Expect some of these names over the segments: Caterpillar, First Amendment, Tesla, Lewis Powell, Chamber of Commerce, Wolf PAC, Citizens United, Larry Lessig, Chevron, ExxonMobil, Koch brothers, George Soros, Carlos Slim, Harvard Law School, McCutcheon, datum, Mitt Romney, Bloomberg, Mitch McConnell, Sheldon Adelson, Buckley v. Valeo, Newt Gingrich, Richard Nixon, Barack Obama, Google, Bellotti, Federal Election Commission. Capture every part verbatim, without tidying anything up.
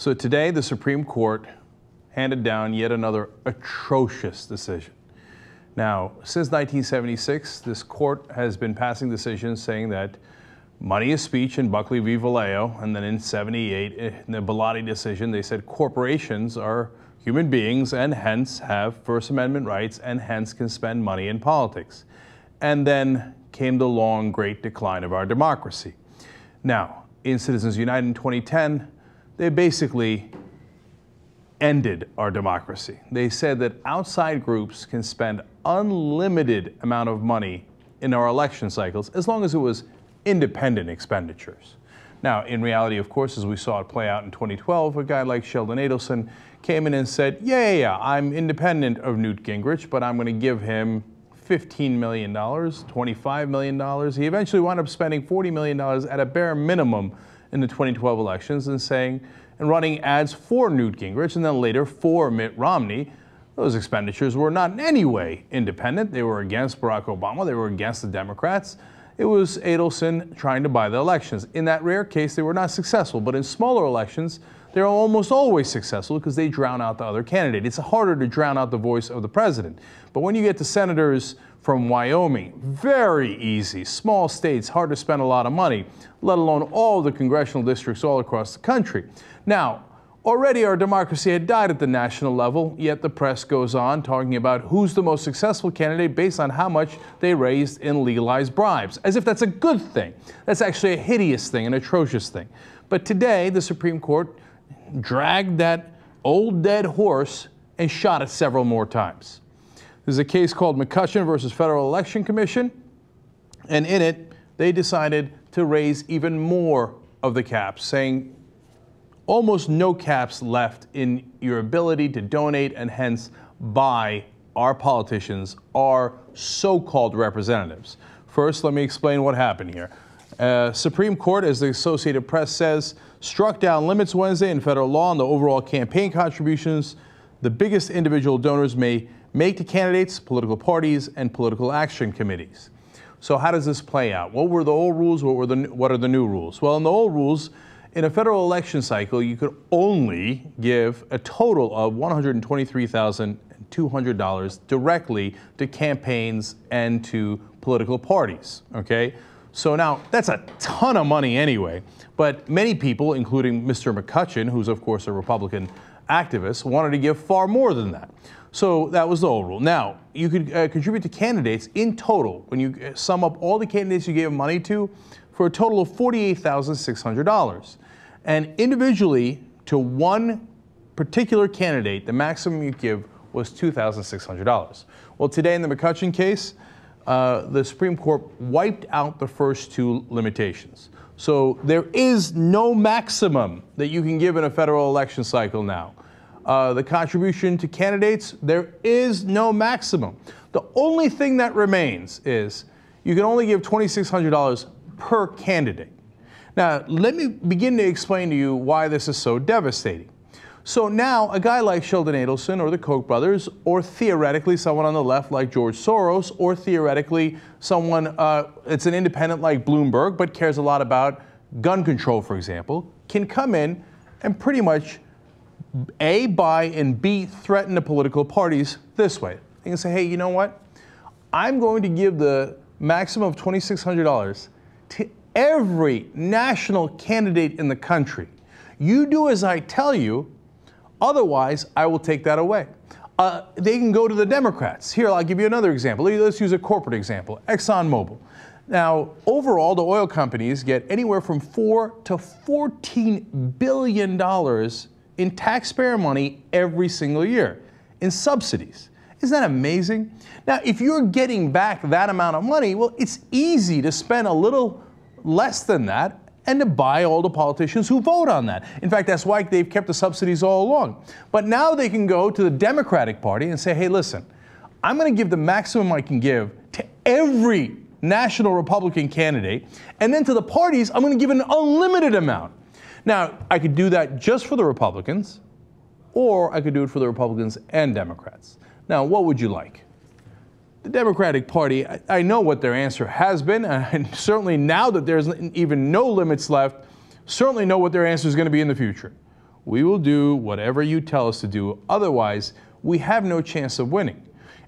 So today, the Supreme Court handed down yet another atrocious decision. Now, since nineteen seventy-six, this court has been passing decisions saying that money is speech in Buckley v. Valeo, and then in seventy-eight, in the Bellotti decision, they said corporations are human beings and hence have First Amendment rights and hence can spend money in politics. And then came the long, great decline of our democracy. Now, in Citizens United in twenty ten, they basically ended our democracy. They said that outside groups can spend unlimited amount of money in our election cycles as long as it was independent expenditures. Now, in reality, of course, as we saw it play out in twenty twelve, a guy like Sheldon Adelson came in and said, yeah, yeah, yeah, I'm independent of Newt Gingrich, but I'm going to give him fifteen million dollars, twenty-five million dollars. He eventually wound up spending forty million dollars at a bare minimum in the twenty twelve elections and saying, and running ads for Newt Gingrich and then later for Mitt Romney. Those expenditures were not in any way independent. They were against Barack Obama. They were against the Democrats. It was Adelson trying to buy the elections. In that rare case, they were not successful, but in smaller elections, they're almost always successful because they drown out the other candidate. It's harder to drown out the voice of the president. But when you get to senators from Wyoming, very easy, small states, hard to spend a lot of money, let alone all the congressional districts all across the country. Now, already our democracy had died at the national level, yet the press goes on talking about who's the most successful candidate based on how much they raised in legalized bribes, as if that's a good thing. That's actually a hideous thing, an atrocious thing. But today, the Supreme Court dragged that old dead horse and shot it several more times. There's a case called McCutcheon versus Federal Election Commission, and in it, they decided to raise even more of the caps, saying almost no caps left in your ability to donate and hence buy our politicians, our so-called representatives. First, let me explain what happened here. Uh, Supreme Court, as the Associated Press says, struck down limits Wednesday in federal law on the overall campaign contributions the biggest individual donors may make to candidates, political parties, and political action committees. So how does this play out? What were the old rules? What were the, what are the new rules? Well, in the old rules, in a federal election cycle, you could only give a total of one hundred twenty-three thousand two hundred dollars directly to campaigns and to political parties, okay? So now, that's a ton of money anyway, but many people, including Mister McCutcheon, who's of course a Republican activist, wanted to give far more than that. So that was the old rule. Now, you could uh, contribute to candidates in total, when you sum up all the candidates you gave money to, for a total of forty-eight thousand six hundred dollars. And individually, to one particular candidate, the maximum you give was two thousand six hundred dollars. Well, today in the McCutcheon case, uh, the Supreme Court wiped out the first two limitations. So there is no maximum that you can give in a federal election cycle now. Uh, the contribution to candidates, there is no maximum. The only thing that remains is you can only give twenty-six hundred dollars per candidate. Now, let me begin to explain to you why this is so devastating. So now, a guy like Sheldon Adelson or the Koch brothers, or theoretically someone on the left like George Soros, or theoretically someone uh, that's an independent like Bloomberg but cares a lot about gun control, for example, can come in and pretty much A, buy, and B, threaten the political parties this way. They can say, hey, you know what? I'm going to give the maximum of twenty-six hundred dollars to every national candidate in the country. You do as I tell you, otherwise I will take that away. Uh, they can go to the Democrats. Here, I'll give you another example. Let's use a corporate example, ExxonMobil. Now, overall, the oil companies get anywhere from four to fourteen billion dollars in taxpayer money every single year, in subsidies. Isn't that amazing? Now, if you're getting back that amount of money, well, it's easy to spend a little less than that and to buy all the politicians who vote on that. In fact, that's why they've kept the subsidies all along. But now they can go to the Democratic Party and say, hey, listen, I'm going to give the maximum I can give to every national Republican candidate, and then to the parties, I'm going to give an unlimited amount. Now, I could do that just for the Republicans, or I could do it for the Republicans and Democrats. Now, what would you like? The Democratic Party, I, I know what their answer has been, and certainly now that there's even no limits left, certainly know what their answer is going to be in the future. We will do whatever you tell us to do. Otherwise, we have no chance of winning.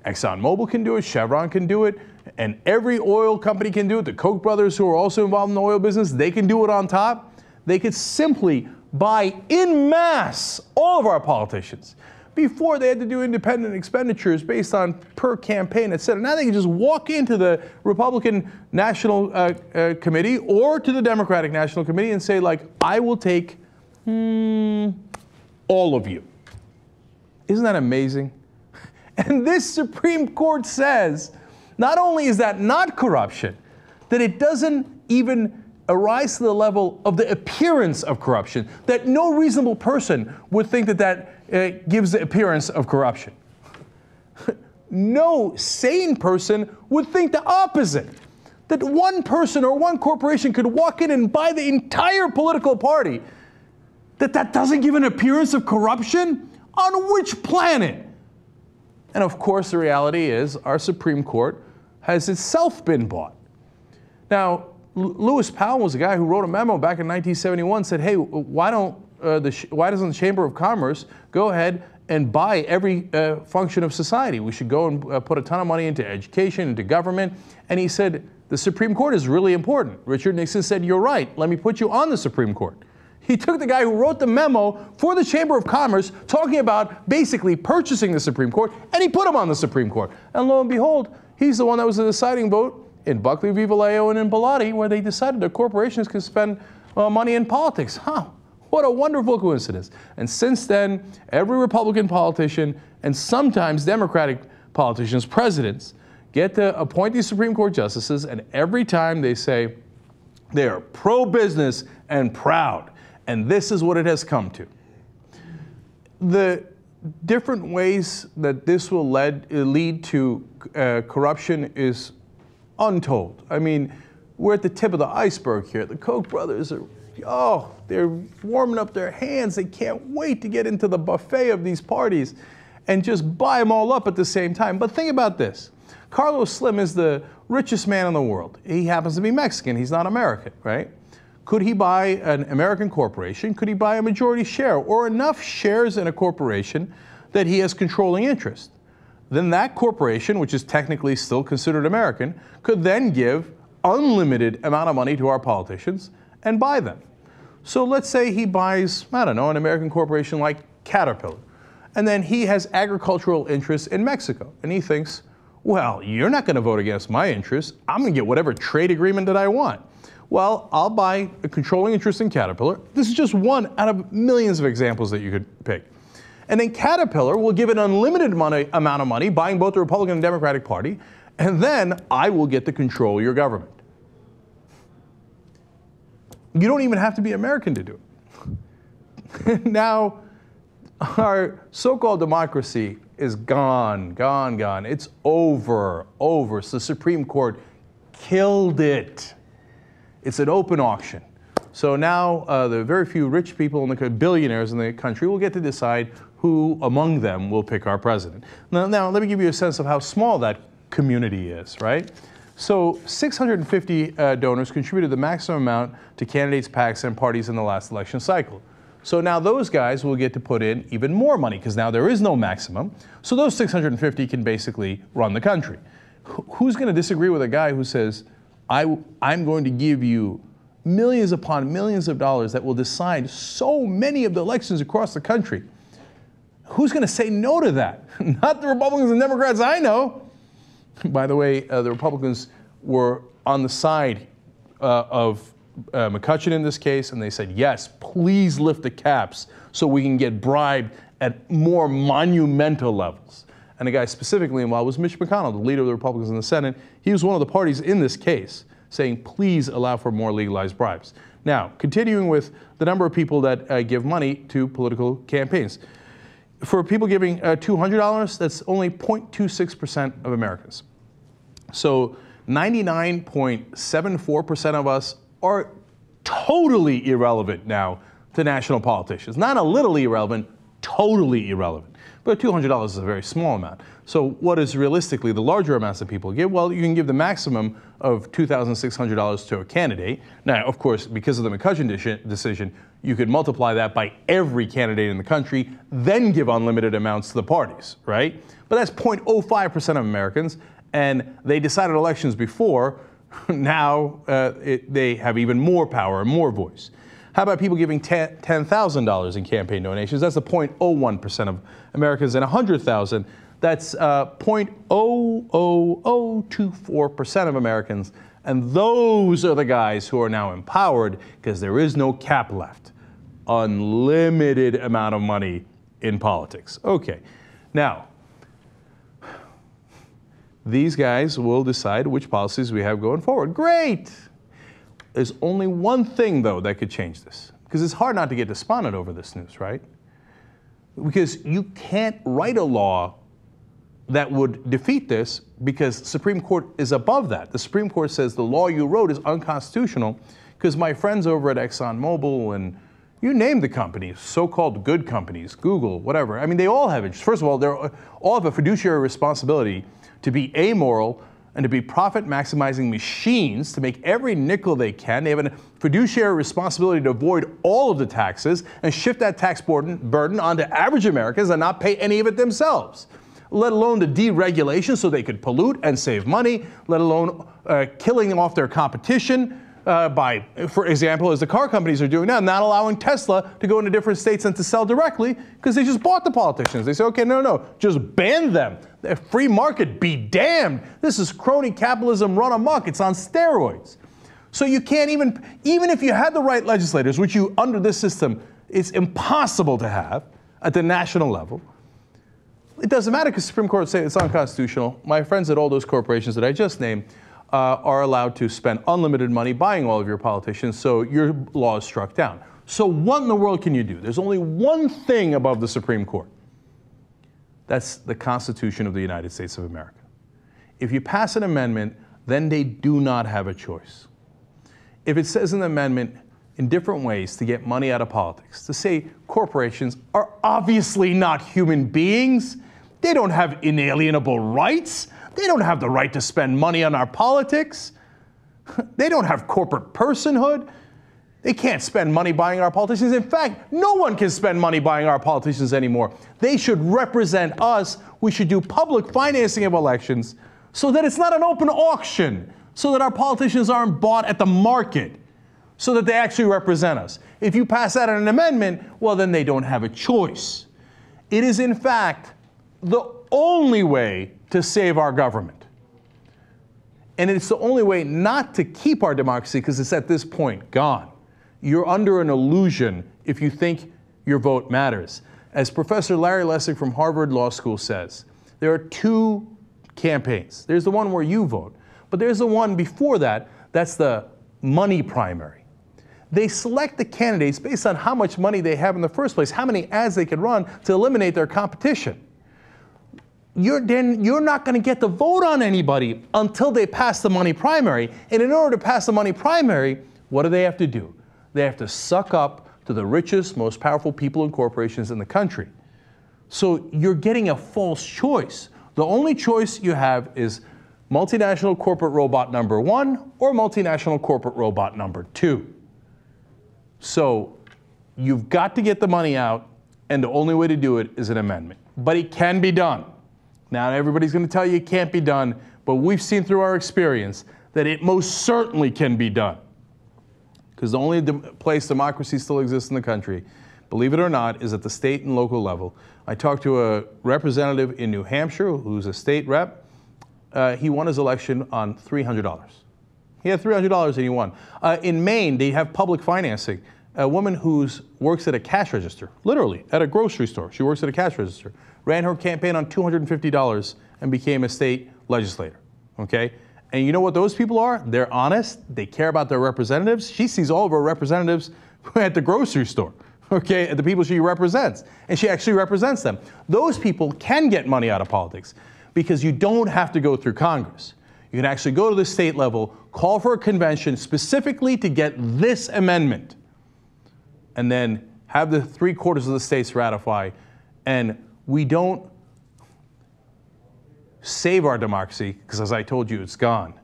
ExxonMobil can do it. Chevron can do it. And every oil company can do it. The Koch brothers, who are also involved in the oil business, they can do it on top. They could simply buy in mass all of our politicians. Before, they had to do independent expenditures based on per campaign, et cetera. Now they can just walk into the Republican National uh, uh, Committee or to the Democratic National Committee and say, like, I will take hmm, all of you. Isn't that amazing? And this Supreme Court says, not only is that not corruption, that it doesn't even arise to the level of the appearance of corruption, that no reasonable person would think that that uh, gives the appearance of corruption. No sane person would think the opposite, that one person or one corporation could walk in and buy the entire political party, that that doesn't give an appearance of corruption? On which planet? And of course, the reality is our Supreme Court has itself been bought. Now, Lewis Powell was a guy who wrote a memo back in nineteen seventy-one, said, hey, why don't uh, the why doesn't the Chamber of Commerce go ahead and buy every uh, function of society? We should go and uh, put a ton of money into education, into government. And he said, the Supreme Court is really important. Richard Nixon said, you're right. Let me put you on the Supreme Court. He took the guy who wrote the memo for the Chamber of Commerce talking about basically purchasing the Supreme Court, and he put him on the Supreme Court. And lo and behold, he's the one that was the deciding vote in Buckley v. Valeo and in Bellotti, where they decided that corporations could spend uh, money in politics. Huh, what a wonderful coincidence. And since then, every Republican politician and sometimes Democratic politicians, presidents, get to appoint these Supreme Court justices, and every time they say they are pro-business and proud. And this is what it has come to. The different ways that this will lead, lead to uh, corruption is untold. I mean, we're at the tip of the iceberg here. The Koch brothers are, oh, they're warming up their hands. They can't wait to get into the buffet of these parties and just buy them all up at the same time. But think about this. Carlos Slim is the richest man in the world. He happens to be Mexican. He's not American, right? Could he buy an American corporation? Could he buy a majority share or enough shares in a corporation that he has controlling interest? Then that corporation, which is technically still considered American, could then give unlimited amount of money to our politicians and buy them. So let's say he buys, I don't know, an American corporation like Caterpillar. And then he has agricultural interests in Mexico. And he thinks, well, you're not going to vote against my interests. I'm going to get whatever trade agreement that I want. Well, I'll buy a controlling interest in Caterpillar. This is just one out of millions of examples that you could pick. And then Caterpillar will give an unlimited money, amount of money, buying both the Republican and Democratic Party, and then I will get to control your government. You don't even have to be American to do it. Now, our so-called democracy is gone, gone, gone. It's over, over. So the Supreme Court killed it. It's an open auction. So now uh, the very few rich people, in the billionaires in the country, will get to decide who among them will pick our president. Now, now let me give you a sense of how small that community is, right? So six hundred fifty uh, donors contributed the maximum amount to candidates, PACs, and parties in the last election cycle. So now those guys will get to put in even more money, because now there is no maximum. So those six hundred fifty can basically run the country. Who's going to disagree with a guy who says, I, I'm going to give you millions upon millions of dollars that will decide so many of the elections across the country? Who's going to say no to that? Not the Republicans and Democrats I know. By the way, uh, the Republicans were on the side uh, of uh, McCutcheon in this case, and they said, yes, please lift the caps so we can get bribed at more monumental levels. And a guy specifically involved was Mitch McConnell, the leader of the Republicans in the Senate. He was one of the parties in this case saying, please allow for more legalized bribes. Now, continuing with the number of people that uh, give money to political campaigns. For people giving uh, two hundred dollars, that's only zero point two six percent of Americans. So ninety-nine point seven four percent of us are totally irrelevant now to national politicians. Not a little irrelevant, totally irrelevant. But two hundred dollars is a very small amount. So what is realistically the larger amounts that people give? Well, you can give the maximum of two thousand six hundred dollars to a candidate. Now, of course, because of the McCutcheon decision, you could multiply that by every candidate in the country, then give unlimited amounts to the parties, right? But that's zero point zero five percent of Americans, and they decided elections before. Now uh, it, they have even more power and more voice. How about people giving ten thousand dollars in campaign donations? That's the zero point zero one percent of Americans. And one hundred thousand dollars, that's uh, zero point zero zero zero two four percent of Americans. And those are the guys who are now empowered because there is no cap left. Unlimited amount of money in politics. Okay. Now, these guys will decide which policies we have going forward. Great! There's only one thing, though, that could change this. Because it's hard not to get despondent over this news, right? Because you can't write a law that would defeat this because the Supreme Court is above that. The Supreme Court says the law you wrote is unconstitutional because my friends over at ExxonMobil and you name the companies, so-called good companies, Google, whatever. I mean, they all have interest. First of all, they all have a fiduciary responsibility to be amoral and to be profit-maximizing machines, to make every nickel they can. They have a fiduciary responsibility to avoid all of the taxes and shift that tax burden, burden onto average Americans and not pay any of it themselves, let alone the deregulation so they could pollute and save money, let alone uh, killing off their competition uh, by, for example, as the car companies are doing now, not allowing Tesla to go into different states and to sell directly because they just bought the politicians. They say, okay, no, no, just ban them. The free market be damned. This is crony capitalism run amok. It's on steroids. So you can't even, even if you had the right legislators, which you, under this system, it's impossible to have at the national level. It doesn't matter because the Supreme Court says it's unconstitutional. My friends at all those corporations that I just named uh, are allowed to spend unlimited money buying all of your politicians, so your law is struck down. So what in the world can you do? There's only one thing above the Supreme Court. That's the Constitution of the United States of America. If you pass an amendment, then they do not have a choice. If it says in the amendment in different ways to get money out of politics, to say corporations are obviously not human beings, they don't have inalienable rights, they don't have the right to spend money on our politics, they don't have corporate personhood, they can't spend money buying our politicians. In fact, no one can spend money buying our politicians anymore. They should represent us. We should do public financing of elections so that it's not an open auction, so that our politicians aren't bought at the market, so that they actually represent us. If you pass that in an amendment, well, then they don't have a choice. It is, in fact, the only way to save our government. And it's the only way not to keep our democracy because it's at this point gone. You're under an illusion if you think your vote matters. As Professor Larry Lessig from Harvard Law School says, there are two campaigns. There's the one where you vote, but there's the one before that, that's the money primary. They select the candidates based on how much money they have in the first place, how many ads they can run to eliminate their competition. You're, then you're not going to get the vote on anybody until they pass the money primary. And in order to pass the money primary, what do they have to do? They have to suck up to the richest, most powerful people and corporations in the country. So you're getting a false choice. The only choice you have is multinational corporate robot number one or multinational corporate robot number two. So you've got to get the money out, and the only way to do it is an amendment. But it can be done. Now, everybody's going to tell you it can't be done, but we've seen through our experience that it most certainly can be done. Because the only de- place democracy still exists in the country, believe it or not, is at the state and local level. I talked to a representative in New Hampshire who's a state rep. Uh, he won his election on three hundred dollars. He had three hundred dollars and he won. Uh, in Maine, they have public financing. A woman who works at a cash register, literally, at a grocery store. She works at a cash register. Ran her campaign on two hundred fifty dollars and became a state legislator. Okay? And you know what those people are? They're honest. They care about their representatives. She sees all of her representatives at the grocery store, okay, at the people she represents. And she actually represents them. Those people can get money out of politics because you don't have to go through Congress. You can actually go to the state level, call for a convention specifically to get this amendment, and then have the three quarters of the states ratify And we don't save our democracy, because as I told you, it's gone.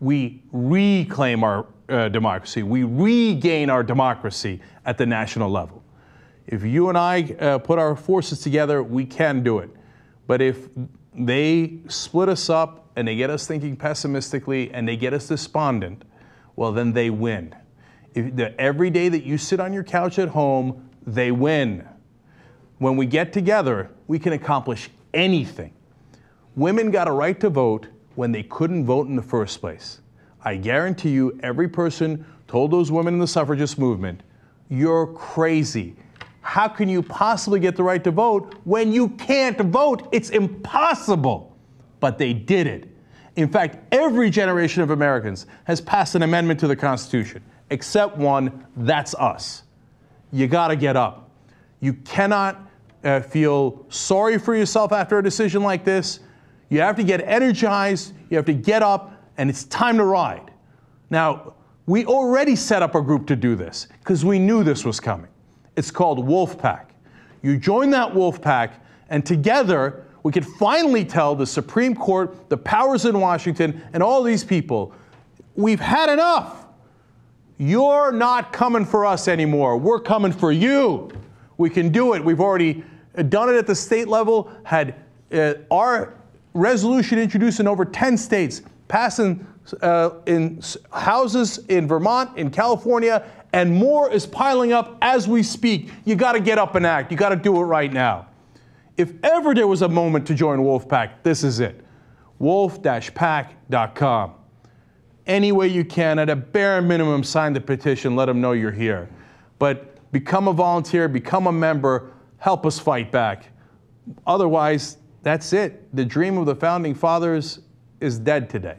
We reclaim our uh, democracy. We regain our democracy at the national level. If you and I uh, put our forces together, we can do it. But if they split us up and they get us thinking pessimistically and they get us despondent, well, then they win. If the, every day that you sit on your couch at home, they win. When we get together, we can accomplish anything. Women got a right to vote when they couldn't vote in the first place. I guarantee you, every person told those women in the suffragist movement, "You're crazy. How can you possibly get the right to vote when you can't vote? It's impossible." But they did it. In fact, every generation of Americans has passed an amendment to the Constitution, except one. That's us. You gotta get up. You cannot uh, feel sorry for yourself after a decision like this. You have to get energized, you have to get up, and it's time to ride. Now, we already set up a group to do this, because we knew this was coming. It's called Wolf PAC. You join that Wolf PAC, and together we could finally tell the Supreme Court, the powers in Washington, and all these people, we've had enough. You're not coming for us anymore. We're coming for you. We can do it. We've already done it at the state level, had uh, our resolution introduced in over ten states, passing uh, in houses in Vermont, in California, and more is piling up as we speak. You gotta get up and act. You gotta do it right now. If ever there was a moment to join Wolf PAC, this is it. wolf pack dot com. Any way you can, at a bare minimum, sign the petition, let them know you're here. But become a volunteer, become a member, help us fight back. Otherwise, that's it. The dream of the Founding Fathers is dead today.